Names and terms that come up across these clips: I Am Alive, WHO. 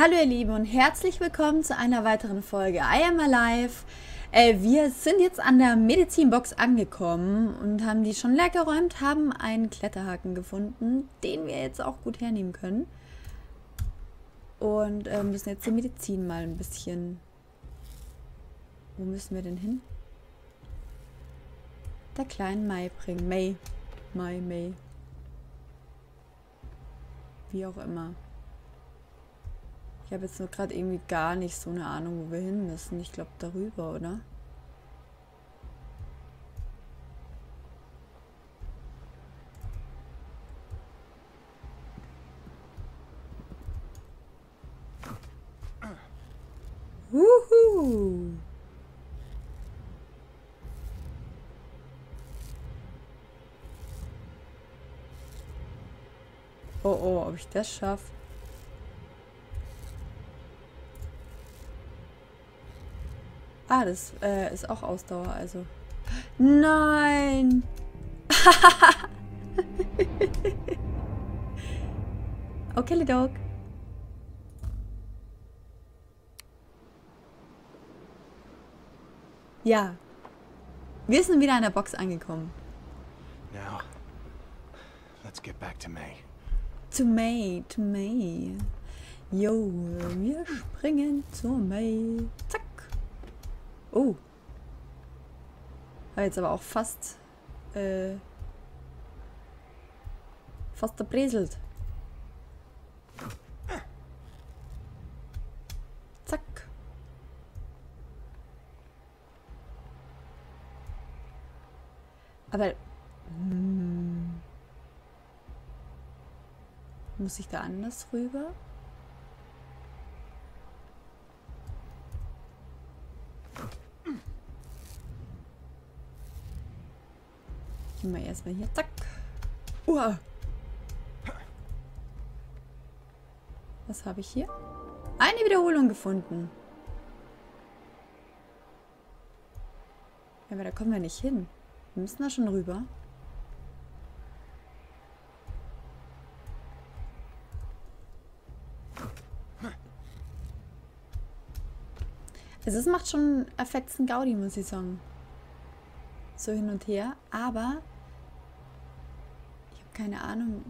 Hallo ihr Lieben und herzlich willkommen zu einer weiteren Folge I Am Alive. Wir sind jetzt an der Medizinbox angekommen und haben die schon leer geräumt, haben einen Kletterhaken gefunden, den wir jetzt auch gut hernehmen können. Und müssen jetzt die Medizin mal ein bisschen... Wo müssen wir denn hin? Der kleinen Mai bringen. Mai. Wie auch immer. Ich habe jetzt nur gerade irgendwie gar nicht so eine Ahnung, wo wir hin müssen. Ich glaube darüber, oder? Wuhu! Oh, ob ich das schaffe? Ah, das ist auch Ausdauer, also. Nein! Okay, Dog. Ja. Wir sind wieder in der Box angekommen. Now, let's get back to May. To May. Jo, wir springen zu May. Zack. Oh. Habe jetzt aber auch fast erbrezelt. Zack. Aber muss ich da anders rüber? Gehen wir erstmal hier. Zack. Was habe ich hier? Eine Wiederholung gefunden. Ja, aber da kommen wir nicht hin. Wir müssen da schon rüber. Also es macht schon einen fetzen Gaudi, muss ich sagen. So hin und her, aber ich habe keine Ahnung.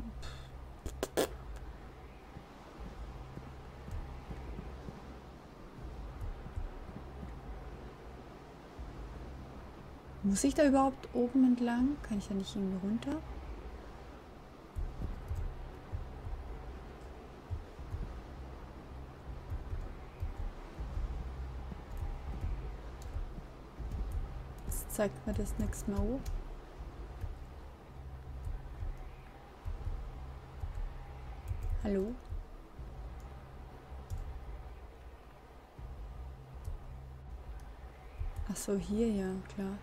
Muss ich da überhaupt oben entlang? Kann ich da nicht irgendwie runter? Zeigt mir das nächste Mal hoch. Hallo? Ach so, hier, ja, klar.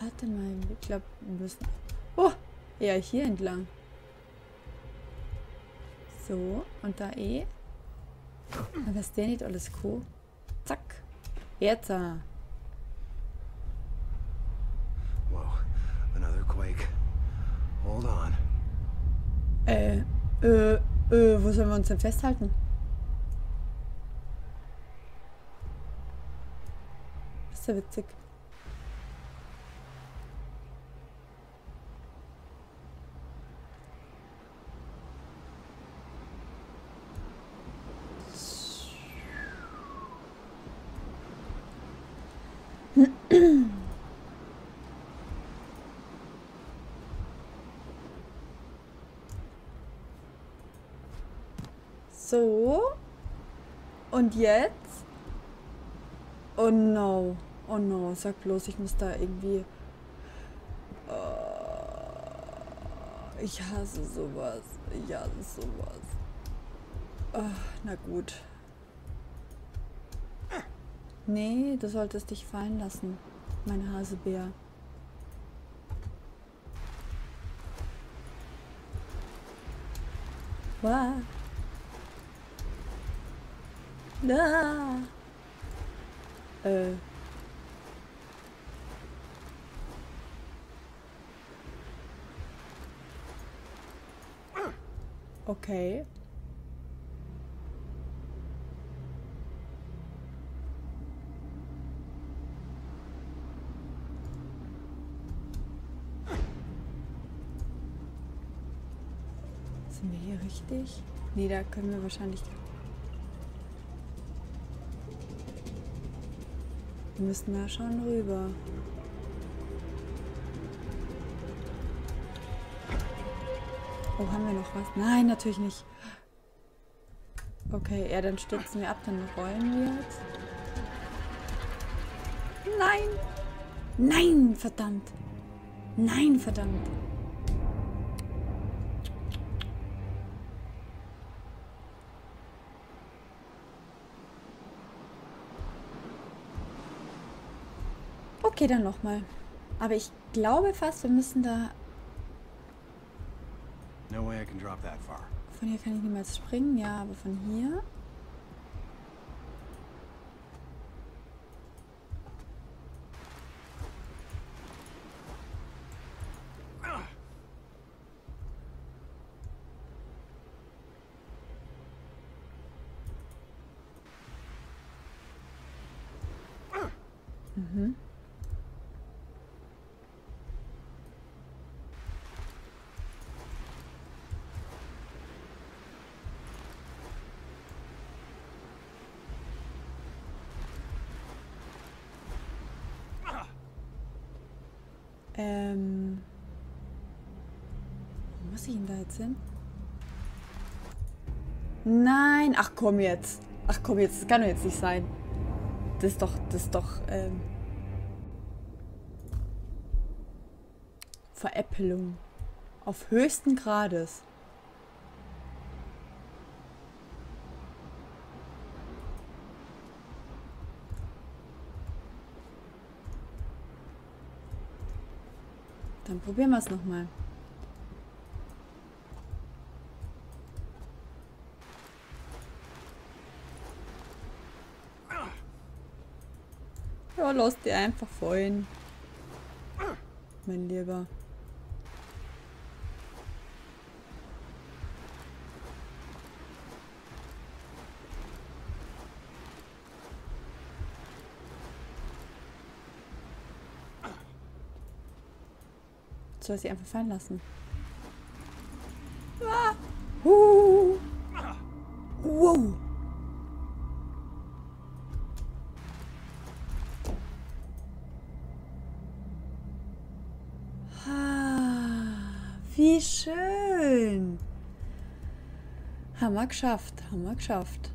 Warte mal, ich glaube, wir müssen... Oh! Ja, hier entlang. So, und da Aber ist der nicht alles cool? Zack. Jetzt. Wow, another quake. Hold on. Wo sollen wir uns denn festhalten? Das ist ja witzig. So. Und jetzt? Oh no. Sag bloß, ich muss da irgendwie... Oh, ich hasse sowas. Na gut. Nee, du solltest dich fallen lassen, mein Hasebär. Wow. Da. Okay. Sind wir hier richtig? Nee, da können wir wahrscheinlich... Wir müssen da schon rüber. Oh, haben wir noch was? Nein, natürlich nicht. Okay, ja, dann stürzen wir ab, dann rollen wir jetzt. Nein! Nein, verdammt! Nein, verdammt! Okay, dann nochmal. Aber ich glaube fast, wir müssen da... Von hier kann ich niemals springen, ja, aber von hier... Mhm. Wo muss ich denn da jetzt hin? Nein! Ach komm jetzt! Ach komm jetzt, das kann doch jetzt nicht sein. Das ist doch Veräppelung. Auf höchsten Grades. Dann probieren wir es nochmal. Ja, lass dir einfach fallen. Mein Lieber. Ich soll sie einfach fallen lassen. Ah! Wow! Ah, wie schön! Haben wir geschafft, haben wir geschafft.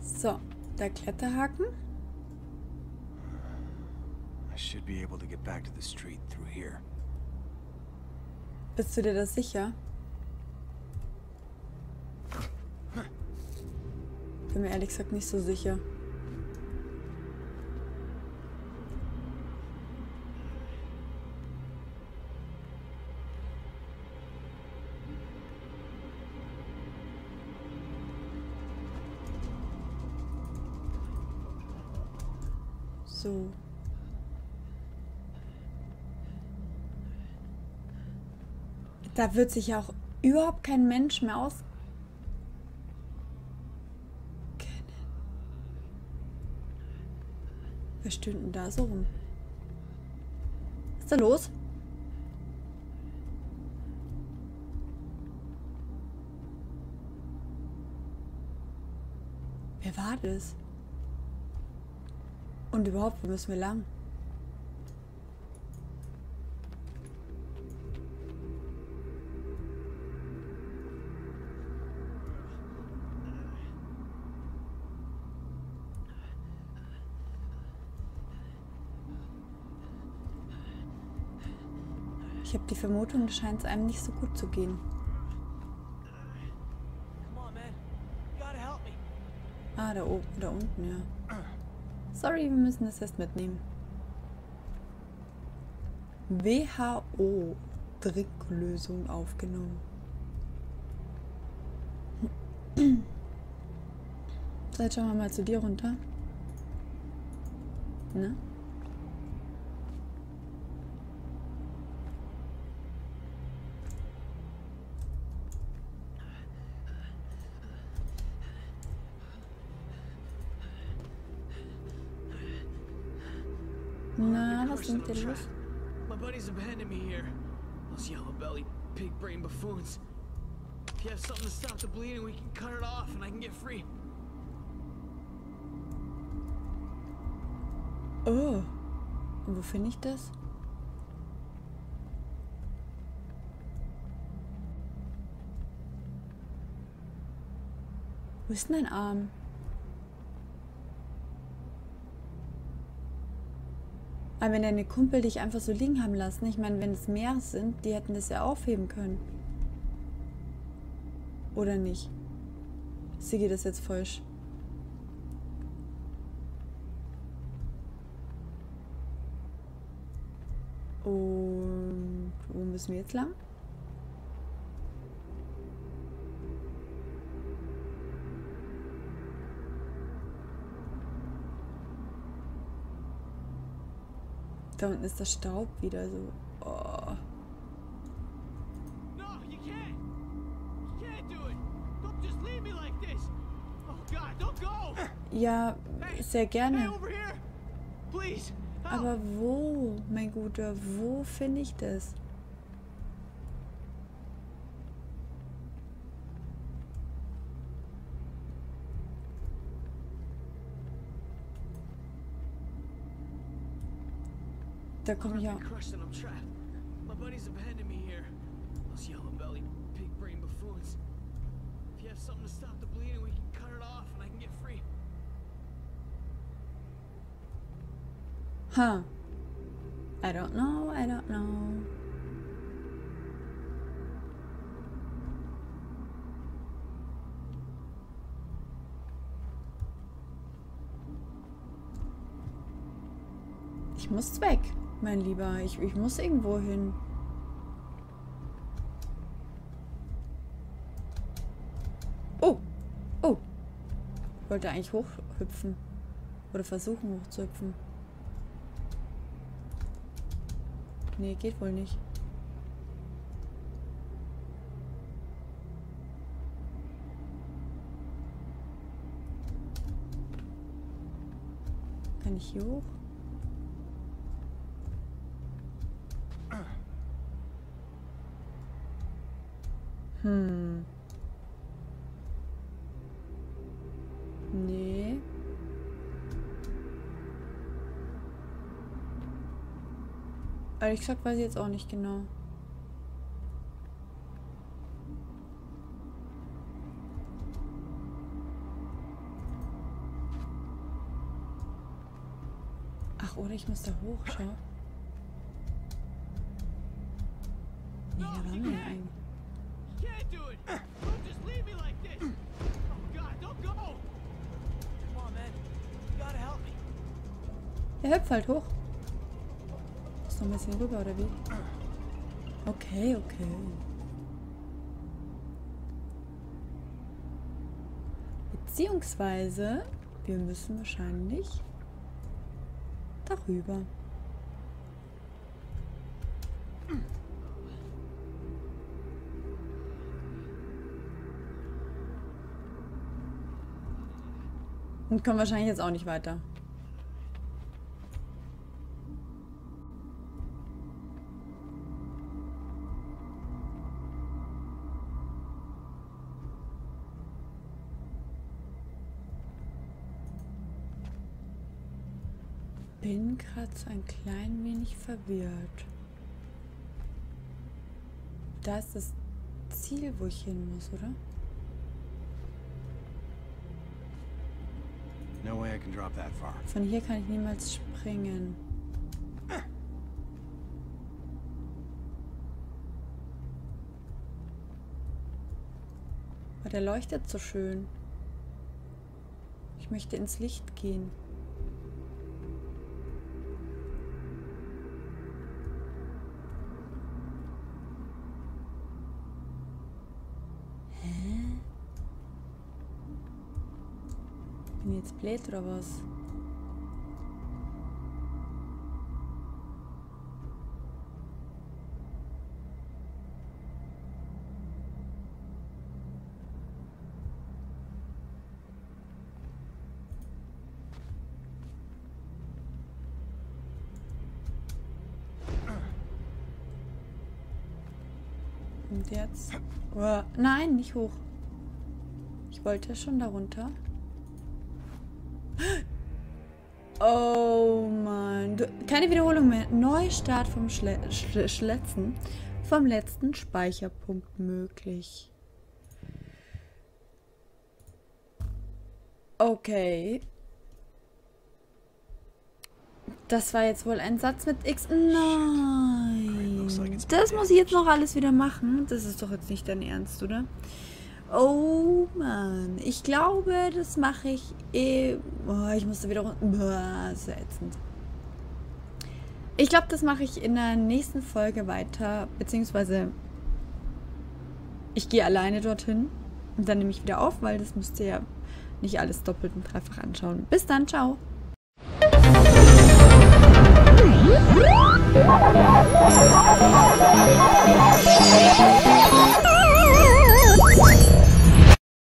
So, der Kletterhaken. Bist du dir das sicher? Bin mir ehrlich gesagt nicht so sicher. So. Da wird sich ja auch überhaupt kein Mensch mehr auskennen. Wer stöhnt denn da so rum? Was ist da los? Wer war das? Und überhaupt, wo müssen wir lang? Ich habe die Vermutung, da scheint es einem nicht so gut zu gehen. Ah, da oben, da unten, ja. Sorry, wir müssen das erst mitnehmen. WHO Drinklösung aufgenommen. So, jetzt schauen wir mal zu dir runter. Ne? Nah, that's dangerous. My buddies abandoned me here. Those yellow-bellied, pig-brained buffoons. If you have something to stop the bleeding, we can cut it off and I can get free. Oh. Und wo finde ich das? Wo ist denn dein Arm? Aber wenn deine Kumpel dich einfach so liegen haben lassen, ich meine, wenn es mehr sind, die hätten das ja aufheben können. Oder nicht? Sie geht das jetzt falsch. Und wo müssen wir jetzt lang? Da unten ist der Staub wieder so. Oh. Ja, sehr gerne. Aber wo, mein Guter, wo finde ich das? Da komme ich auch. Huh. I don't know. Ich muss weg. Mein Lieber, ich muss irgendwo hin. Oh! Oh! Ich wollte eigentlich hochhüpfen. Oder versuchen hochzuhüpfen. Nee, geht wohl nicht. Kann ich hier hoch? Nee. Ehrlich gesagt weiß ich jetzt auch nicht genau. Ach, oder ich muss da hoch, schau. Nee, da waren wir eigentlich. Der hüpft halt hoch. Ist noch ein bisschen rüber, oder wie? Okay. Beziehungsweise, wir müssen wahrscheinlich darüber. Und kommen wahrscheinlich jetzt auch nicht weiter. Bin gerade so ein klein wenig verwirrt. Da ist das Ziel, wo ich hin muss, oder? Von hier kann ich niemals springen. Aber der leuchtet so schön. Ich möchte ins Licht gehen. Jetzt bläht oder was? Und jetzt... nein, nicht hoch. Ich wollte ja schon darunter. Oh Mann. Keine Wiederholung mehr. Neustart vom letzten Speicherpunkt möglich. Okay. Das war jetzt wohl ein Satz mit X. Nein. Das muss ich jetzt noch alles wieder machen. Das ist doch jetzt nicht dein Ernst, oder? Oh Mann. Ich glaube, das mache ich ich musste wieder runter. So ätzend. Ich glaube, das mache ich in der nächsten Folge weiter. Beziehungsweise ich gehe alleine dorthin. Und dann nehme ich wieder auf, weil das müsst ihr ja nicht alles doppelt und dreifach anschauen. Bis dann, ciao.